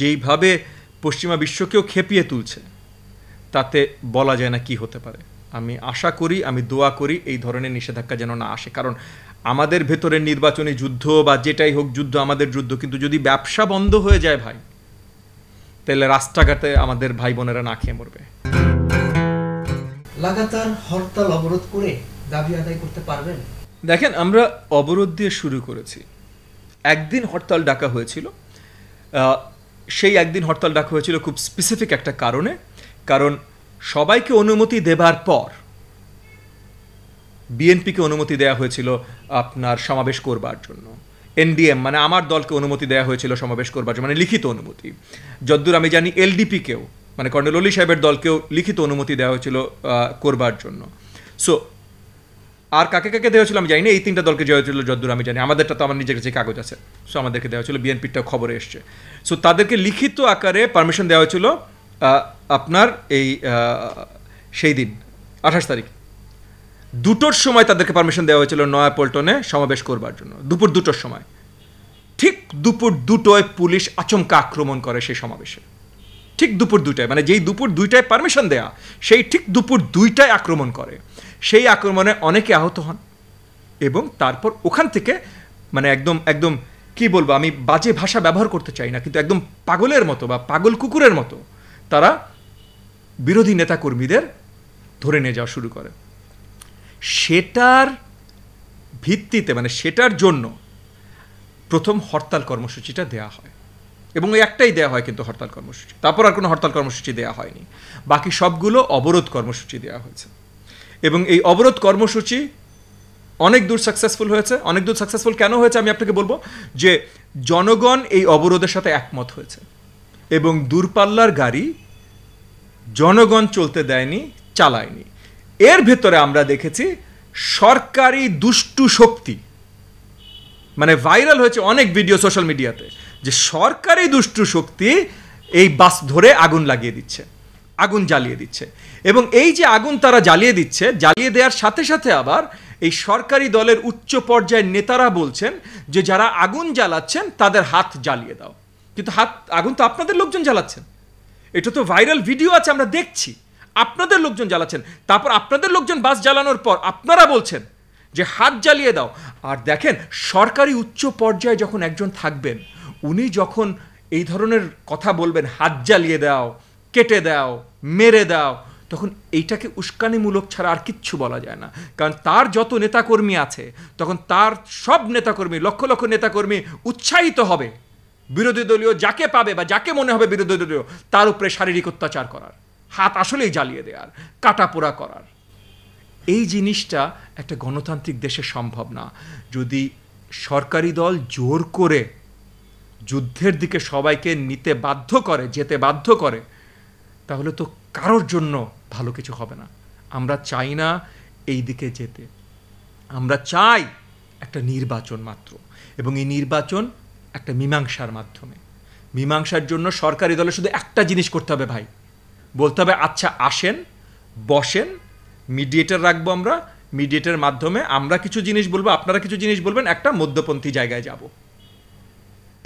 যেইভাবে পশ্চিমা বিশ্বকেও খেপিয়ে তুলছে তাতে বলা যায় না কি হতে পারে। আমি আশা করি, আমি দোয়া করি এই ধরনের নিষেধাজ্ঞা যেন না আসে, কারণ আমাদের ভেতরের নির্বাচনী যুদ্ধ বা যেটাই হোক যুদ্ধ আমাদের যুদ্ধ, কিন্তু যদি ব্যবসা বন্ধ হয়ে যায় ভাই, তাহলে রাস্তাঘাটে আমাদের ভাই বোনেরা না খেয়ে মরবে। লাগাতার হরতাল অবরোধ করে দাবি আদায় করতে পারবেন? দেখেন, আমরা অবরোধ দিয়ে শুরু করেছি, একদিন হরতাল ডাকা হয়েছিল, সেই একদিন হরতাল ডাকা হয়েছিল খুব স্পেসিফিক একটা কারণে, কারণ সবাইকে অনুমতি দেবার পর বিএনপিকে অনুমতি দেওয়া হয়েছিল আপনার সমাবেশ করবার জন্য, এনডিএম মানে আমার দলকে অনুমতি দেওয়া হয়েছিল সমাবেশ করবার জন্য, মানে লিখিত অনুমতি, যদ্দূর আমি জানি এলডিপিকেও মানে কর্নেল ওলি সাহেবের দলকেও লিখিত অনুমতি দেওয়া হয়েছিল করবার জন্য। সো আর কাকে কাকে দেওয়া হয়েছিল আমি জানি না, এই তিনটা দলকে দেওয়া হয়েছিল যদ্দূর আমি জানি, আমাদেরটা তো আমার নিজের কাছে কাগজ আছে, সো আমাদেরকে দেওয়া হয়েছিল, বিএনপিরটাও খবরে এসছে। সো তাদেরকে লিখিত আকারে পারমিশন দেওয়া হয়েছিল আপনার এই সেই দিন 28 তারিখ দুটোর সময় তাদেরকে পারমিশন দেওয়া হয়েছিল নয়াপল্টনে সমাবেশ করবার জন্য, দুপুর 2টার সময়। ঠিক দুপুর 2টায় পুলিশ আচমকা আক্রমণ করে সেই সমাবেশে, ঠিক দুপুর 2টায়, মানে যেই দুপুর 2টায় পারমিশন দেয়া সেই ঠিক দুপুর 2টায় আক্রমণ করে। সেই আক্রমণে অনেকে আহত হন এবং তারপর ওখান থেকে মানে একদম একদম কি বলবো, আমি বাজে ভাষা ব্যবহার করতে চাই না, কিন্তু একদম পাগলের মতো বা পাগল কুকুরের মতো তারা বিরোধী নেতাকর্মীদের ধরে নিয়ে যাওয়া শুরু করে। সেটার ভিত্তিতে মানে সেটার জন্য প্রথম হরতাল কর্মসূচিটা দেয়া হয় এবং ওই একটাই দেওয়া হয় কিন্তু হরতাল কর্মসূচি, তারপর আর কোনো হরতাল কর্মসূচি দেওয়া হয়নি, বাকি সবগুলো অবরোধ কর্মসূচি দেওয়া হয়েছে। এবং এই অবরোধ কর্মসূচি অনেক দূর সাকসেসফুল হয়েছে। অনেক দূর সাকসেসফুল কেন হয়েছে আমি আপনাকে বলবো, যে জনগণ এই অবরোধের সাথে একমত হয়েছে এবং দূরপাল্লার গাড়ি জনগণ চলতে দেয়নি, চালায়নি। এর ভেতরে আমরা দেখেছি সরকারি দুষ্টু শক্তি, মানে ভাইরাল হয়েছে অনেক ভিডিও সোশ্যাল মিডিয়াতে, যে সরকারি দুষ্টু শক্তি এই বাস ধরে আগুন লাগিয়ে দিচ্ছে, আগুন জ্বালিয়ে দিচ্ছে। এবং এই যে আগুন তারা জ্বালিয়ে দিচ্ছে, জ্বালিয়ে দেওয়ার সাথে সাথে আবার এই সরকারি দলের উচ্চ পর্যায়ের নেতারা বলছেন যে যারা আগুন জ্বালাচ্ছেন তাদের হাত জ্বালিয়ে দাও, কিন্তু হাত আগুন তো আপনাদের লোকজন জ্বালাচ্ছেন, এটা তো ভাইরাল ভিডিও আছে আমরা দেখছি, আপনাদের লোকজন জ্বালাচ্ছেন। তারপর আপনাদের লোকজন বাস জ্বালানোর পর আপনারা বলছেন যে হাত জ্বালিয়ে দাও। আর দেখেন, সরকারি উচ্চ পর্যায়ে যখন একজন থাকবেন, উনি যখন এই ধরনের কথা বলবেন, হাত জ্বালিয়ে দাও, কেটে দাও, মেরে দাও, তখন এইটাকে উস্কানিমূলক ছাড়া আর কিচ্ছু বলা যায় না। কারণ তার যত নেতাকর্মী আছে, তখন তার সব নেতাকর্মী, লক্ষ লক্ষ নেতাকর্মী উৎসাহিত হবে বিরোধী দলীয় যাকে পাবে বা যাকে মনে হবে বিরোধী দলীয়, তার উপরে শারীরিক অত্যাচার করার, হাত আসলেই জ্বালিয়ে দেওয়ার, কাটাপোড়া করার। এই জিনিসটা একটা গণতান্ত্রিক দেশে সম্ভব না। যদি সরকারি দল জোর করে যুদ্ধের দিকে সবাইকে নিতে বাধ্য করে, যেতে বাধ্য করে, তাহলে তো কারোর জন্য ভালো কিছু হবে না। আমরা চাই না এই দিকে যেতে, আমরা চাই একটা নির্বাচন মাত্র, এবং এই নির্বাচন একটা মীমাংসার মাধ্যমে। মীমাংসার জন্য সরকারি দলে শুধু একটা জিনিস করতে হবে ভাই, বলতে হবে আচ্ছা আসেন, বসেন, মিডিয়েটার রাখবো আমরা, মিডিয়েটার মাধ্যমে আমরা কিছু জিনিস বলবো, আপনারা কিছু জিনিস বলবেন, একটা মধ্যপন্থী জায়গায় যাব,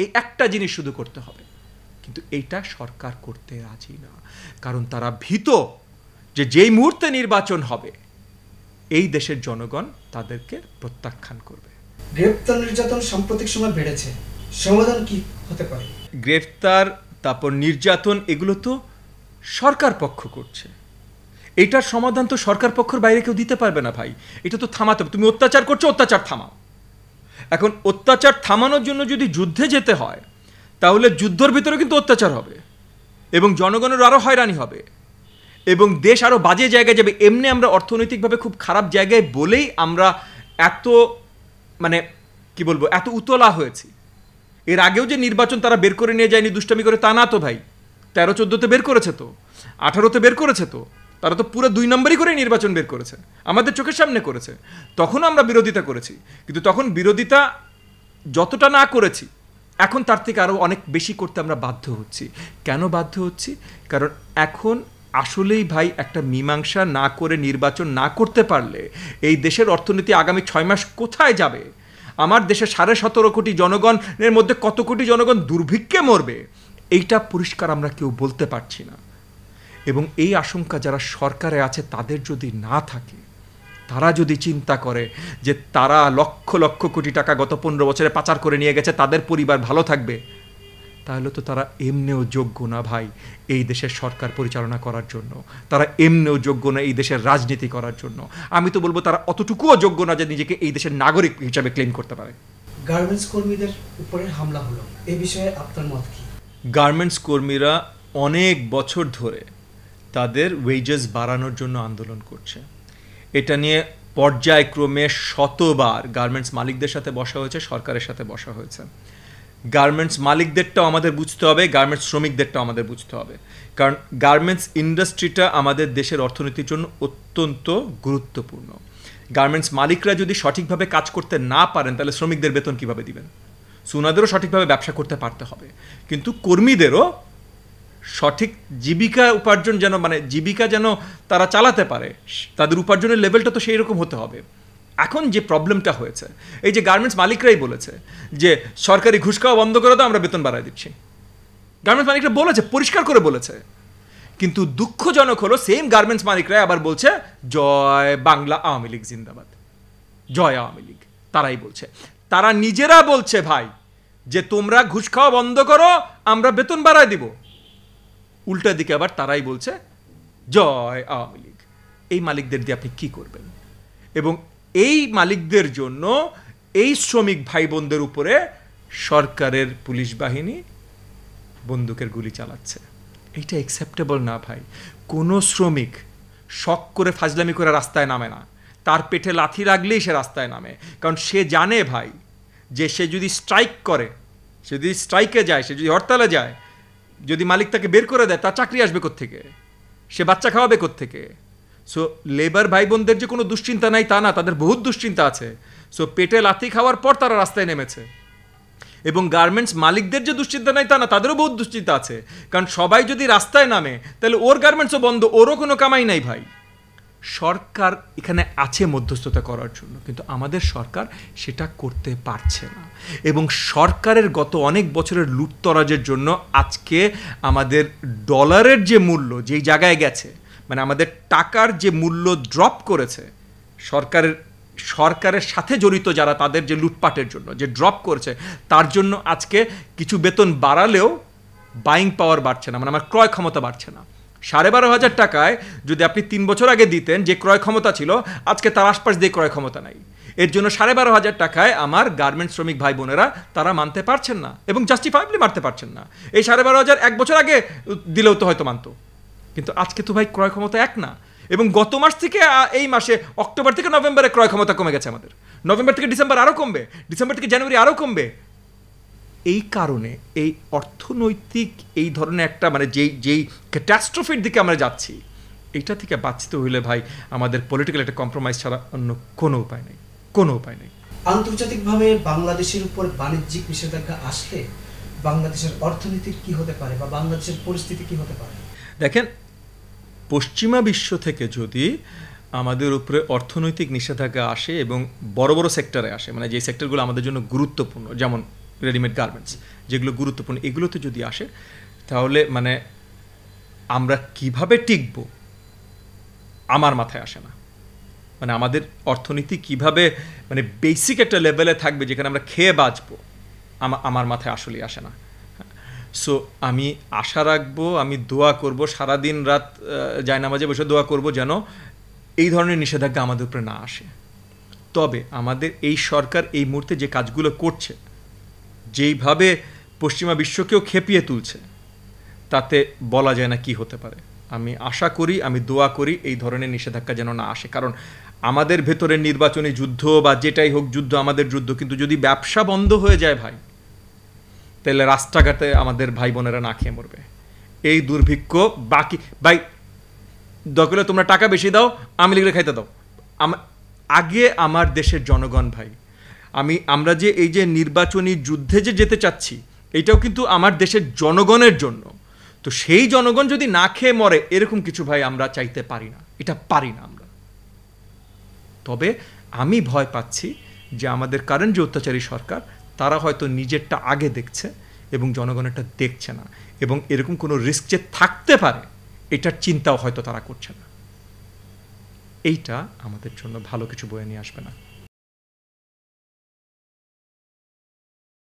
এই একটা জিনিস শুধু করতে হবে। কিন্তু এইটা সরকার করতে রাজি না, কারণ তারা ভীত যে যেই মুহূর্তে নির্বাচন হবে এই দেশের জনগণ তাদেরকে প্রত্যাখ্যান করবে। গ্রেফতার নির্যাতন সাম্প্রতিক সময় বেড়েছে, সমাধান কি হতে পারে? গ্রেফতার, তারপর নির্যাতন, এগুলো তো সরকার পক্ষ করছে, এটার সমাধান তো সরকার পক্ষের বাইরে কেউ দিতে পারবে না ভাই, এটা তো থামাতে হবে। তুমি অত্যাচার করছো, অত্যাচার থামাও। এখন অত্যাচার থামানোর জন্য যদি যুদ্ধে যেতে হয়, তাহলে যুদ্ধের ভিতরে কিন্তু অত্যাচার হবে এবং জনগণের আরও হয়রানি হবে এবং দেশ আরও বাজে জায়গায় যাবে। এমনি আমরা অর্থনৈতিকভাবে খুব খারাপ জায়গায় বলেই আমরা এত মানে কি বলবো এত উতলা হয়েছি। এর আগেও যে নির্বাচন তারা বের করে নিয়ে যায়নি দুষ্টামি করে তা না তো ভাই, 13-14 বের করেছে তো, 18 বের করেছে তো, তারা তো পুরো 2 নম্বরই করে নির্বাচন বের করেছে, আমাদের চোখের সামনে করেছে। তখনও আমরা বিরোধিতা করেছি, কিন্তু তখন বিরোধিতা যতটা না করেছি এখন তার থেকে আরও অনেক বেশি করতে আমরা বাধ্য হচ্ছি। কেন বাধ্য হচ্ছি? কারণ এখন আসলেই ভাই একটা মীমাংসা না করে নির্বাচন না করতে পারলে এই দেশের অর্থনীতি আগামী 6 মাস কোথায় যাবে? আমার দেশে 17.5 কোটি জনগণের মধ্যে কত কোটি জনগণ দুর্ভিক্ষে মরবে? एटा पुरस्कार आमरा केउ बोलते पारछि ना एबं एई आशंका जारा सरकारे आछे तादेर जोदि ना थाके तारा जोदि चिंता करे जे तारा लक्ष लक्ष कोटी टाका गत 15 बछरे पाचार करे निये गेछे तादेर परिवार भालो थाकबे ताहले तो तारा एमनेओ योग्य ना भाई एई देशेर सरकार परिचालना करार जोन्नो तारा एमनेओ योग्य ना एई देशेर राजनीति करार जोन्नो आमी तो बोलबो तारा अतटुकुओ योग्य ना जे निजेके एई देशेर नागरिक हिसेबे क्लेम करते पारे। गार्मेंट्स कर्मीदेर उपरे हामला हलो एई विषये आपनार मत कि? गार्मेंट्स कर्मीरा अनेक बछर धरे तादेर वेजेस बाड़ानोर जोन्नो आंदोलन करछे एटा निये पर्यायक्रमे शतबार गार्मेंट्स मालिकदेर साथे बसा होयेछे सरकारेर साथे बसा होयेछे। गार्मेंट्स मालिकदेरटाও আমাদের বুঝতে হবে গার্মেন্টস শ্রমিকদেরটাও আমাদের বুঝতে হবে কারণ গার্মেন্টস ইন্ডাস্ট্রিটা আমাদের দেশের অর্থনীতির জন্য অত্যন্ত গুরুত্বপূর্ণ। গার্মেন্টস মালিকরা যদি সঠিকভাবে কাজ করতে না পারেন তাহলে শ্রমিকদের বেতন কিভাবে দিবেন? সোনাদেরও সঠিকভাবে ব্যবসা করতে পারতে হবে কিন্তু কর্মীদেরও সঠিক জীবিকা উপার্জন যেন মানে জীবিকা যেন তারা চালাতে পারে তাদের উপার্জনের লেভেলটা তো সেই রকম হতে হবে। এখন যে প্রবলেমটা হয়েছে এই যে গার্মেন্টস মালিকরাই বলেছে যে সরকারি ঘুষ খাওয়া বন্ধ করে দাও আমরা বেতন বাড়ায় দিচ্ছি, গার্মেন্টস মালিকরা বলেছে পরিষ্কার করে বলেছে কিন্তু দুঃখজনক হলো সেম গার্মেন্টস মালিকরাই আবার বলছে জয় বাংলা আওয়ামী লীগ জিন্দাবাদ জয় আওয়ামী লীগ তারাই বলছে তারা নিজেরা বলছে ভাই যে তোমরা ঘুষ খাওয়া বন্ধ করো আমরা বেতন বাড়ায় দিব, উল্টা দিকে আবার তারাই বলছে জয় আওয়ামী লীগ। এই মালিকদের দিয়ে আপনি কী করবেন? এবং এই মালিকদের জন্য এই শ্রমিক ভাই বোনদের উপরে সরকারের পুলিশ বাহিনী বন্দুকের গুলি চালাচ্ছে এটা অ্যাকসেপ্টেবল না ভাই। কোনো শ্রমিক শক করে ফাজলামি করে রাস্তায় নামে না, তার পেটে লাথি লাগলেই সে রাস্তায় নামে কারণ সে জানে ভাই যে সে যদি স্ট্রাইক করে সে যদি স্ট্রাইকে যায় সে যদি হরতালে যায় যদি মালিক তাকে বের করে দেয় তার চাকরি আসবে কোত্থেকে? সে বাচ্চা খাওয়াবে কোত্থেকে? সো লেবার ভাই বোনদের যে কোনো দুশ্চিন্তা নাই তা না, তাদের বহুত দুশ্চিন্তা আছে। সো পেটে লাথি খাওয়ার পর তারা রাস্তায় নেমেছে এবং গার্মেন্টস মালিকদের যে দুশ্চিন্তা নাই তা না, তাদেরও বহুত দুশ্চিন্তা আছে কারণ সবাই যদি রাস্তায় নামে তাহলে ওর গার্মেন্টসও বন্ধ ওরও কোনো কামাই নাই ভাই। সরকার এখানে আছে মধ্যস্থতা করার জন্য কিন্তু আমাদের সরকার সেটা করতে পারছে না এবং সরকারের গত অনেক বছরের লুটতরাজের জন্য আজকে আমাদের ডলারের যে মূল্য যেই জায়গায় গেছে মানে আমাদের টাকার যে মূল্য ড্রপ করেছে সরকারের সাথে জড়িত যারা তাদের যে লুটপাটের জন্য যে ড্রপ করেছে তার জন্য আজকে কিছু বেতন বাড়ালেও বাইং পাওয়ার বাড়ছে না মানে আমার ক্রয় ক্ষমতা বাড়ছে না। 12,500 টাকায় যদি আপনি 3 বছর আগে দিতেন যে ক্রয় ক্ষমতা ছিল আজকে তার আশপাশ দিয়ে ক্রয় ক্ষমতা নাই, এর জন্য 12,500 টাকায় আমার গার্মেন্ট শ্রমিক ভাই বোনেরা তারা মানতে পারছেন না এবং জাস্টিফাইবলি মানতে পারছেন না। এই 12,500 1 বছর আগে দিলেও তো হয়তো মানত কিন্তু আজকে তো ভাই ক্রয় ক্ষমতা এক না এবং গত মাস থেকে এই মাসে অক্টোবর থেকে নভেম্বরে ক্রয় ক্ষমতা কমে গেছে আমাদের, নভেম্বর থেকে ডিসেম্বর আরও কমবে, ডিসেম্বর থেকে জানুয়ারি আরও কমবে। এই কারণে এই অর্থনৈতিক এই ধরনের একটা মানে যেই ক্যাটাস্ট্রফির দিকে আমরা যাচ্ছি এটা থেকে বাঁচতে হইলে ভাই আমাদের পলিটিক্যাল একটা কম্প্রোমাইজ ছাড়া অন্য কোনো উপায় নেই, কোনো উপায় নেই। আন্তর্জাতিকভাবে বাংলাদেশের উপর বাণিজ্যিক নিষেধাজ্ঞা আসলে বাংলাদেশের অর্থনীতির কী হতে পারে বা বাংলাদেশের পরিস্থিতি কী হতে পারে? দেখেন পশ্চিমা বিশ্ব থেকে যদি আমাদের উপরে অর্থনৈতিক নিষেধাজ্ঞা আসে এবং বড় বড় সেক্টরে আসে মানে যে সেক্টরগুলো আমাদের জন্য গুরুত্বপূর্ণ যেমন রেডিমেড গার্মেন্টস যেগুলো গুরুত্বপূর্ণ এগুলোতে যদি আসে তাহলে মানে আমরা কিভাবে টিকব আমার মাথায় আসে না। মানে আমাদের অর্থনীতি কিভাবে মানে বেসিক একটা লেভেলে থাকবে যেখানে আমরা খেয়ে বাঁচবো আমার মাথায় আসলেই আসে না। সো আমি আশা রাখবো আমি দোয়া করব সারাদিন রাত জায়নামাজে বসে দোয়া করব যেন এই ধরনের নিষেধাজ্ঞা আমাদের উপরে না আসে। তবে আমাদের এই সরকার এই মুহূর্তে যে কাজগুলো করছে যেইভাবে পশ্চিমা বিশ্বকেও খেপিয়ে তুলছে তাতে বলা যায় না কি হতে পারে। আমি আশা করি আমি দোয়া করি এই ধরনের নিষেধাজ্ঞা যেন না আসে কারণ আমাদের ভেতরের নির্বাচনী যুদ্ধ বা যেটাই হোক যুদ্ধ আমাদের যুদ্ধ কিন্তু যদি ব্যবসা বন্ধ হয়ে যায় ভাই তাহলে রাস্তাঘাটে আমাদের ভাই বোনেরা না খেয়ে মরবে। এই দুর্ভিক্ষ বাকি ভাই দখলে তোমরা টাকা বেশি দাও আমি লিখে খাইতে দাও আগে আমার দেশের জনগণ ভাই আমরা যে এই যে নির্বাচনী যুদ্ধে যে যেতে চাচ্ছি এটাও কিন্তু আমার দেশের জনগণের জন্য। তো সেই জনগণ যদি না খেয়ে মরে এরকম কিছু ভাই আমরা চাইতে পারি না, এটা পারি না আমরা। তবে আমি ভয় পাচ্ছি যে আমাদের কারেন্ট যে অত্যাচারী সরকার তারা হয়তো নিজেরটা আগে দেখছে এবং জনগণেরটা দেখছে না এবং এরকম কোনো রিস্ক যে থাকতে পারে এটার চিন্তাও হয়তো তারা করছে না। এইটা আমাদের জন্য ভালো কিছু বয়ে নিয়ে আসবে না।